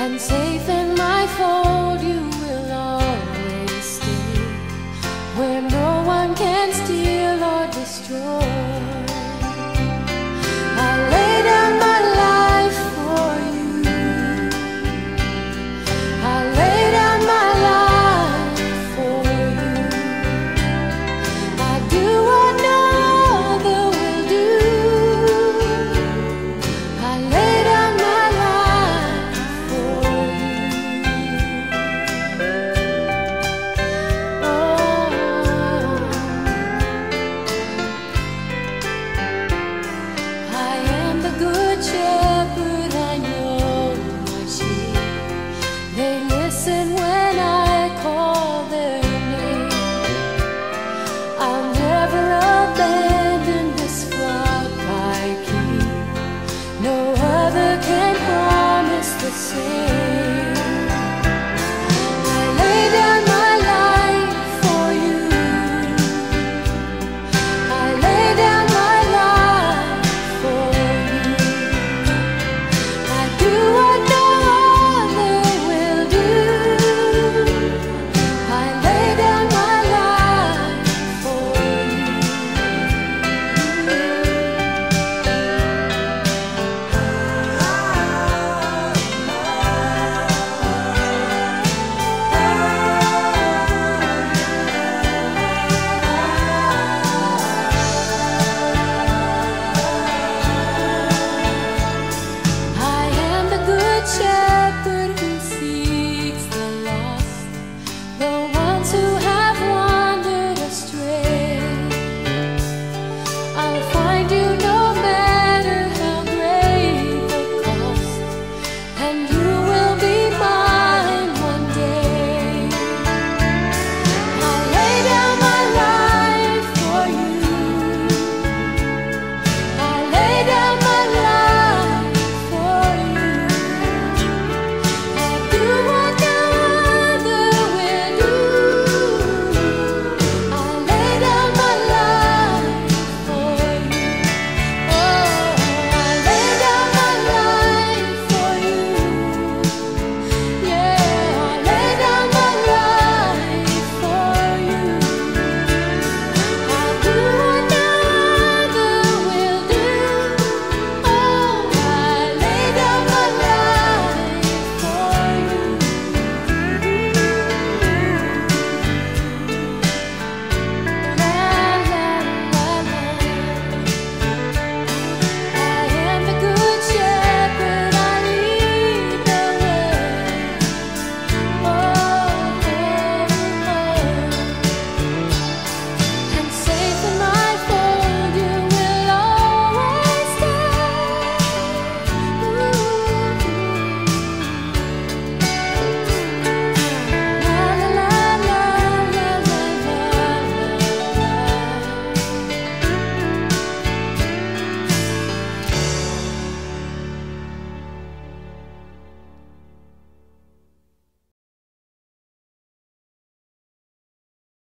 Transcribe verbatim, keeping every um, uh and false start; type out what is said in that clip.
and safe.